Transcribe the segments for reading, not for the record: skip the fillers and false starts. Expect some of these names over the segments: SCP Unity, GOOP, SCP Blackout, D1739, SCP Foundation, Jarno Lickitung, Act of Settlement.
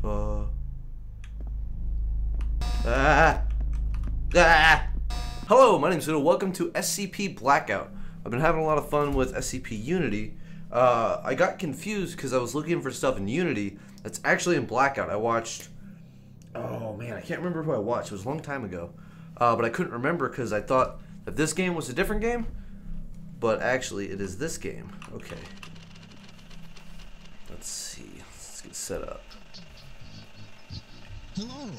Hello, my name's Udo. Welcome to SCP Blackout. I've been having a lot of fun with SCP Unity. I got confused because I was looking for stuff in Unity that's actually in Blackout. I watched... oh man, I can't remember who I watched. It was a long time ago. But I couldn't remember because I thought that this game was a different game. But actually, it is this game. Okay. Let's see. Let's get set up. Hello.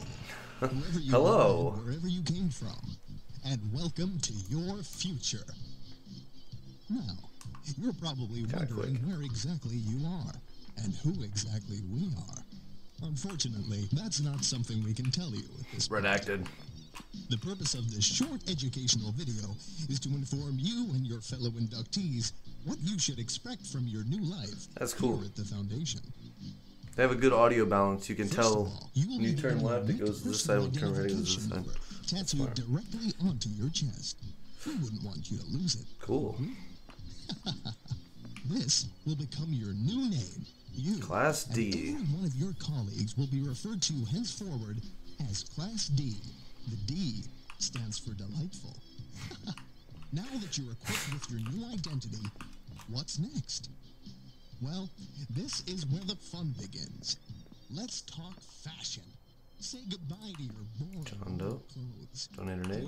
Wherever you Hello. Are, wherever you came from, and welcome to your future. Now, you're probably wondering where exactly you are, and who exactly we are. Unfortunately, that's not something we can tell you at this point. Redacted. The purpose of this short educational video is to inform you and your fellow inductees what you should expect from your new life. That's cool. Here at the Foundation. They have a good audio balance. You can tell when you turn left, it goes to this side, when you turn right, it goes to this side. Tattooed directly onto your chest. We wouldn't want you to lose it. Cool. This will become your new name. You, Class D. Every one of your colleagues will be referred to henceforward as Class D. The D stands for delightful. Now that you're equipped with your new identity, what's next? Well, this is where the fun begins. Let's talk fashion. Say goodbye to your boring clothes. Don't internet.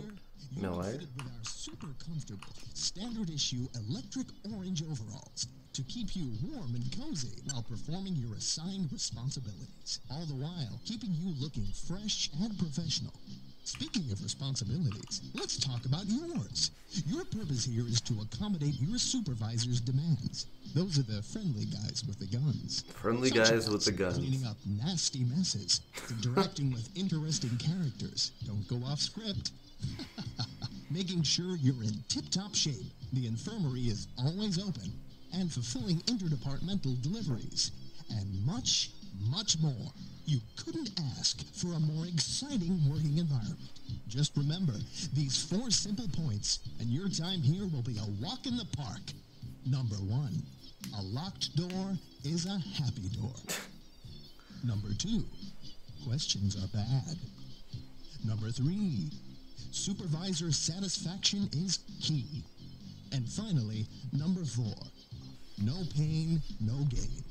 No way. With our super comfortable standard issue electric orange overalls to keep you warm and cozy while performing your assigned responsibilities. All the while keeping you looking fresh and professional. Speaking of responsibilities, let's talk about yours. Your purpose here is to accommodate your supervisor's demands. Those are the friendly guys with the guns. Friendly guys with the guns. Cleaning up nasty messes, interacting with interesting characters. Don't go off script. Making sure you're in tip-top shape. The infirmary is always open. And fulfilling interdepartmental deliveries. And much, much more. You couldn't ask for a more exciting working environment. Just remember, these 4 simple points, and your time here will be a walk in the park. Number 1, a locked door is a happy door. Number 2, questions are bad. Number 3, supervisor satisfaction is key. And finally, number 4, no pain, no gain.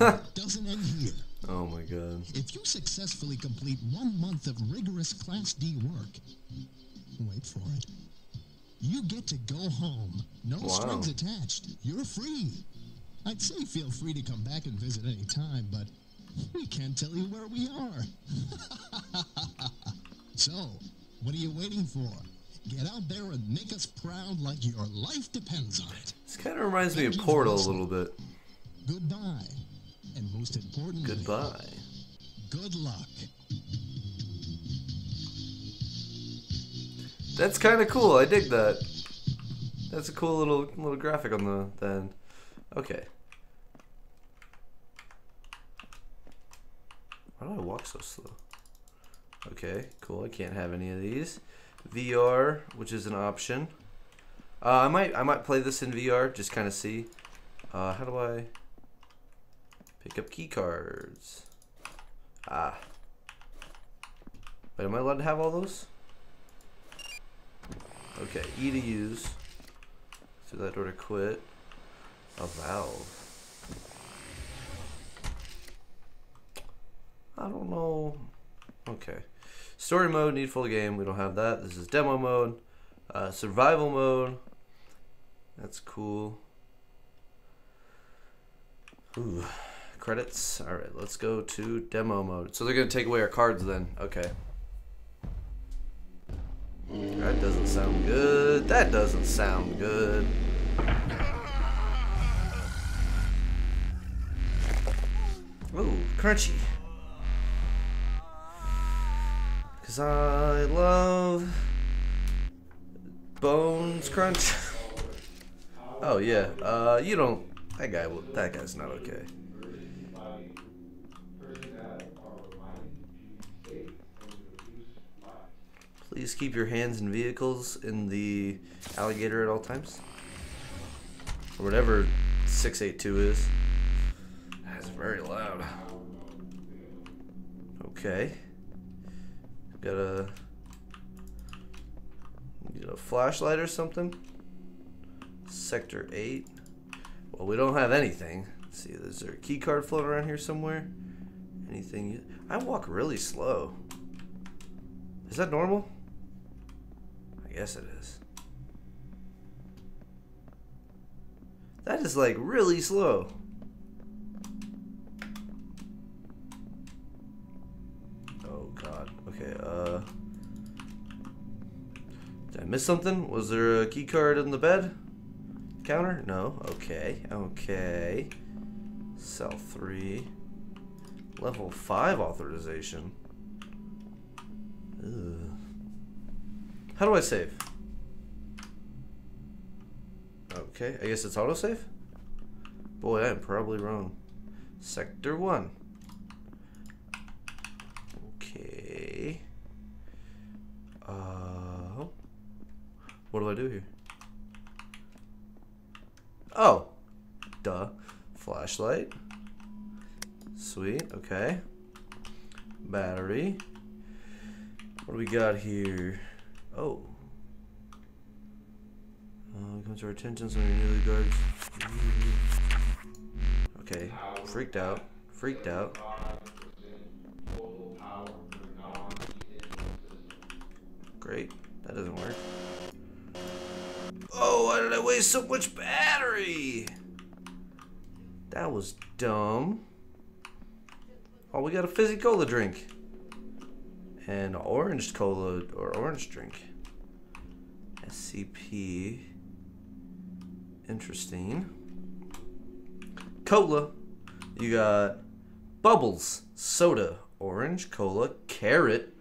It doesn't end here. Oh my god. If you successfully complete 1 month of rigorous Class D work, wait for it, you get to go home. No strings attached. You're free. I'd say feel free to come back and visit any time, but we can't tell you where we are. So, what are you waiting for? Get out there and make us proud like your life depends on it. This kind of reminds me of Portal a little bit. Goodbye. And most importantly, goodbye. Good luck. That's kind of cool. I dig that. That's a cool little graphic on the end. Okay. Why do I walk so slow? Okay, cool. I can't have any of these. VR, which is an option. I might play this in VR. Just kind of see. How do I? Pick up key cards. Ah. Wait, am I allowed to have all those? Okay, E to use. Through that door to quit. A valve. I don't know. Okay. Story mode, need full game. We don't have that. This is demo mode. Survival mode. That's cool. Ooh. Credits. Alright, let's go to demo mode. So they're going to take away our cards then. Okay. That doesn't sound good. That doesn't sound good. Ooh, crunchy. Because I love Bones Crunch. Oh, yeah. You don't. That guy will. That guy's not okay. Please keep your hands and vehicles in the alligator at all times. Or whatever 682 is. That's very loud. Okay. Get a flashlight or something. Sector 8. Well, we don't have anything. Let's see, is there a key card floating around here somewhere? Anything? I walk really slow. Is that normal? I guess it is. That is like really slow. Oh god. Okay, did I miss something? Was there a key card in the bed? Counter? No. Okay. Okay. Cell 3. Level 5 authorization. Ugh. How do I save? Okay, I guess it's autosave? Boy, I am probably wrong. Sector 1. Okay. What do I do here? Oh! Duh. Flashlight. Sweet, okay. Battery. What do we got here? Oh. Comes to our attention, some of your newly guards. Okay, freaked out. Freaked out. Great, that doesn't work. Oh, why did I waste so much battery? That was dumb. Oh, we got a fizzy cola drink. And orange cola, or orange drink. SCP. Interesting. Cola. You got bubbles, soda, orange, cola, carrot.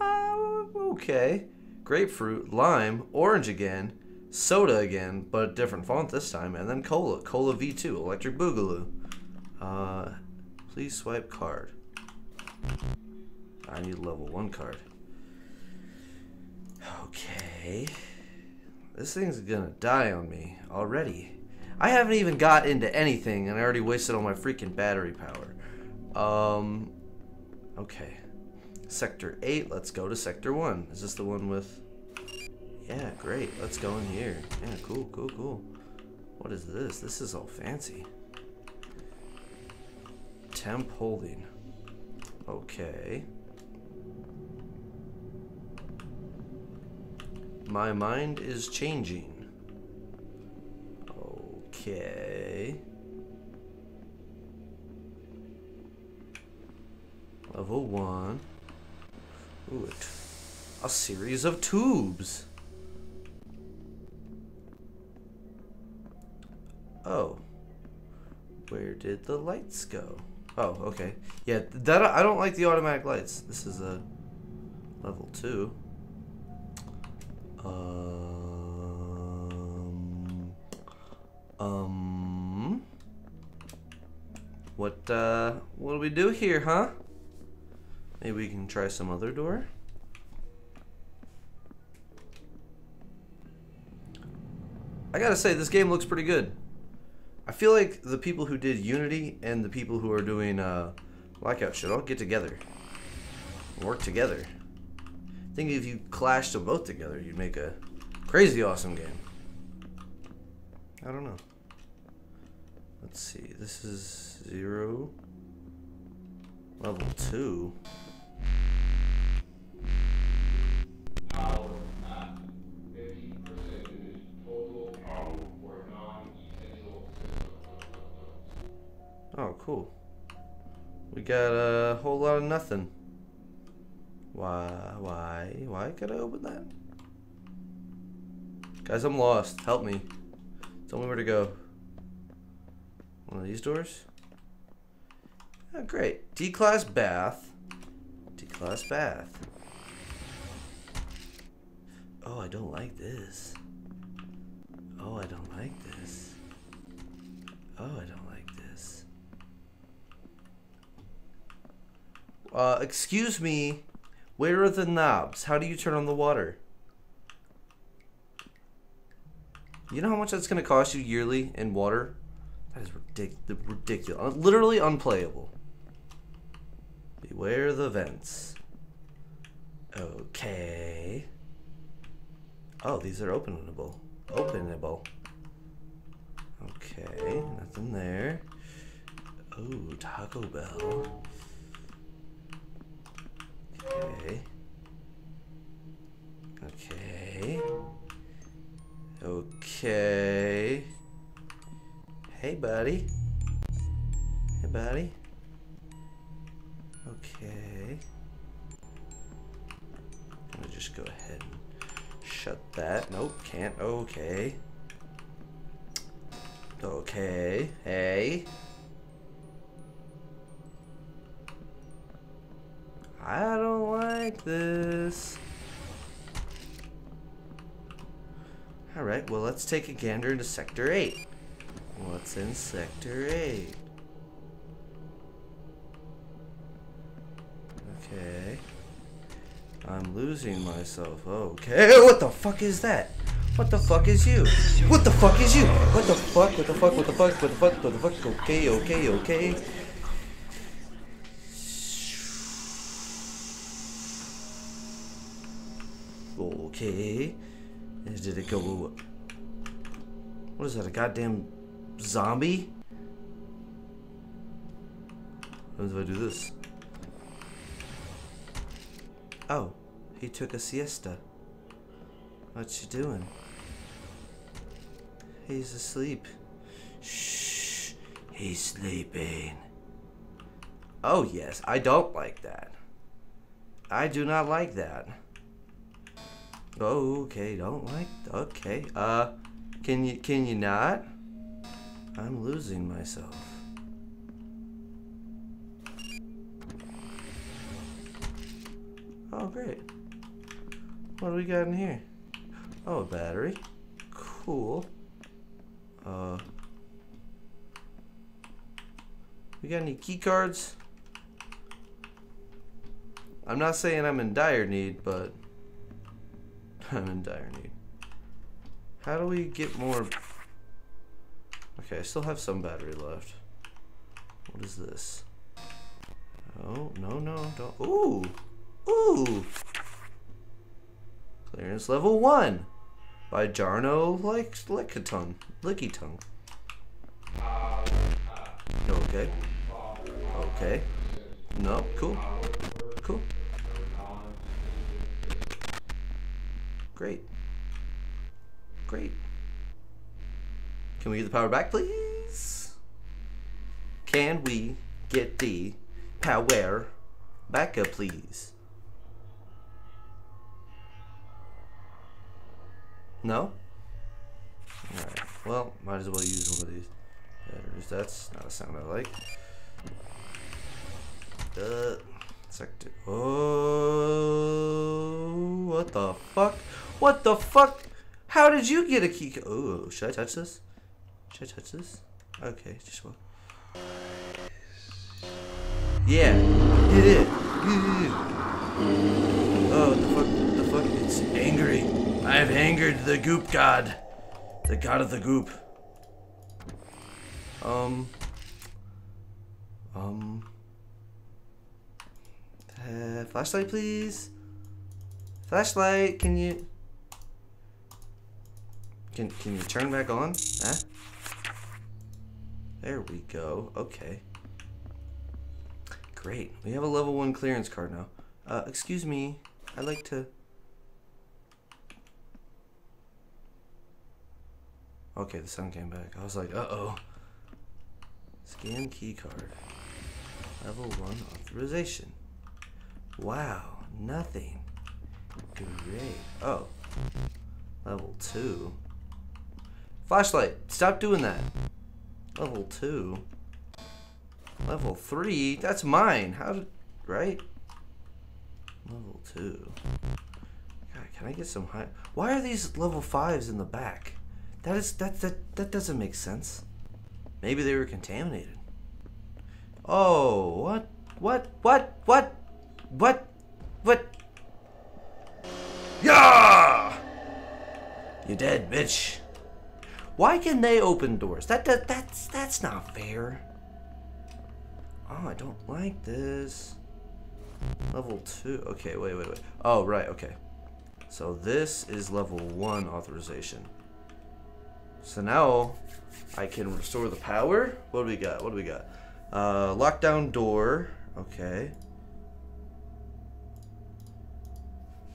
Okay. Grapefruit, lime, orange again, soda again, but different font this time, and then cola. Cola V2, electric boogaloo. Please swipe card. I need level 1 card. Okay. This thing's gonna die on me already. I haven't even got into anything and I already wasted all my freaking battery power. Okay. Sector 8, let's go to Sector 1. Is this the one with... Yeah, great. Let's go in here. Yeah, cool, cool, cool. What is this? This is all fancy. Temp holding. Okay. My mind is changing. Okay. Level 1. Ooh, a series of tubes. Oh. Where did the lights go? Oh, okay. Yeah, that I don't like the automatic lights. This is a level 2. What do we do here, huh? Maybe we can try some other door. I gotta say, this game looks pretty good. I feel like the people who did Unity and the people who are doing Blackout should all get together and work together. I think if you clashed them both together, you'd make a crazy awesome game. I don't know. Let's see. This is 0. Level 2. Oh, cool. We got a whole lot of nothing. Why could I open that? Guys, I'm lost. Help me. Tell me where to go. One of these doors? Oh, great. D-class bath. D-class bath. Oh, I don't like this. Oh, I don't like this. Oh, I don't like this. Excuse me. Where are the knobs? How do you turn on the water? You know how much that's going to cost you yearly in water? That is ridiculous. Literally unplayable. Beware the vents. Okay. Oh, these are openable. Openable. Okay, nothing there. Oh, Taco Bell. Okay. Okay. Okay. Hey, buddy. Hey, buddy. Okay. I'm gonna just go ahead and shut that. Nope, can't. Okay. Okay. Hey. I don't like this. Alright, well, let's take a gander into Sector 8. What's in Sector 8? Okay. I'm losing myself. Okay. What the fuck is that? What the fuck is you? What the fuck is you? What the fuck? What the fuck? What the fuck? What the fuck? What the fuck? Okay, okay, okay. Okay. Did it go? What is that? A goddamn zombie? How do I do this? Oh, he took a siesta. What you doing? He's asleep. Shh, he's sleeping. Oh yes, I don't like that. I do not like that. Okay, don't like. Okay, can you not? I'm losing myself. Oh, great. What do we got in here? Oh, a battery. Cool. We got any key cards? I'm not saying I'm in dire need, but I'm in dire need. How do we get more? Okay, I still have some battery left. What is this? Oh, no, no, don't. Ooh! Ooh! Clearance level 1 by Jarno Lickitung. Lickitung. Okay. Okay. No, cool. Cool. Great. Great. Can we get the power back, please? Can we get the power back up, please? No? Alright, well, might as well use one of these batteries. That's not a sound I like. Sector. Oh, what the fuck? What the fuck? How did you get a key? Oh, should I touch this? Should I touch this? Okay, just one. Yeah, you did. Oh, the fuck? The fuck? It's angry. I have angered the goop god. The god of the goop. Flashlight, please. Flashlight, can you... Can you turn back on? Huh? There we go. Okay. Great. We have a level 1 clearance card now. Excuse me. I'd like to... Okay, the sun came back. I was like, uh-oh. Scan key card. Level 1 authorization. Wow, nothing. Great. Oh. Level 2. Flashlight, stop doing that. Level 2. Level 3? That's mine. How did... Right? Level 2. God, can I get some high... Why are these level 5s in the back? That is that doesn't make sense. Maybe they were contaminated. Oh, what? Yeah! You dead, bitch. Why can they open doors? That's not fair. Oh, I don't like this. Level 2? Okay, wait. Oh, right, okay. So this is level 1 authorization. So now I can restore the power? What do we got? Lockdown door. Okay.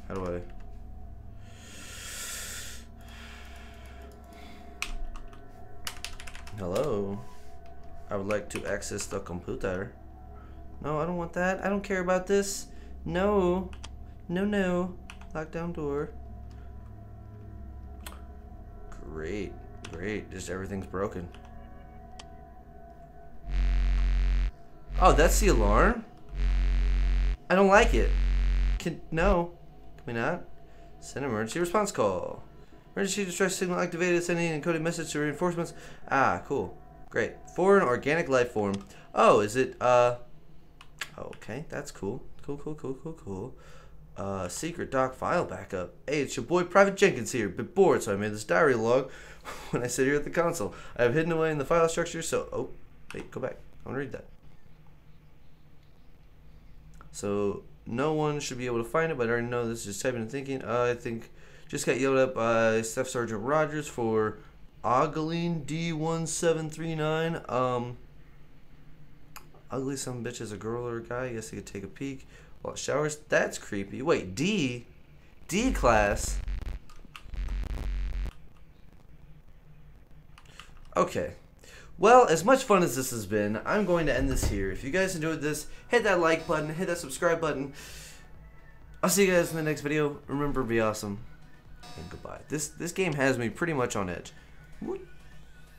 How do I... Hello? I would like to access the computer. No, I don't want that. I don't care about this. No. No. Lockdown door. Great. Just everything's broken. Oh, that's the alarm? I don't like it. Can we not? Send emergency response call. Emergency distress signal activated. Sending an encoded message to reinforcements. Ah, cool. Great. Foreign organic life form. Oh, is it, okay, that's cool. Cool. Secret doc file backup. Hey, it's your boy Private Jenkins here. Bit bored, so I made this diary log when I sit here at the console. I have hidden away in the file structure, so... Oh, wait, go back. I want to read that. So, no one should be able to find it, but I already know this. Just typing and thinking. I think just got yelled at by Staff Sergeant Rogers for ogling D1739. Ugly some bitch as a girl or a guy. I guess he could take a peek. Well, showers, that's creepy. Wait, D class. Okay. Well, as much fun as this has been, I'm going to end this here. If you guys enjoyed this, hit that like button, hit that subscribe button. I'll see you guys in the next video. Remember, be awesome. And goodbye. This game has me pretty much on edge.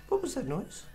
What was that noise?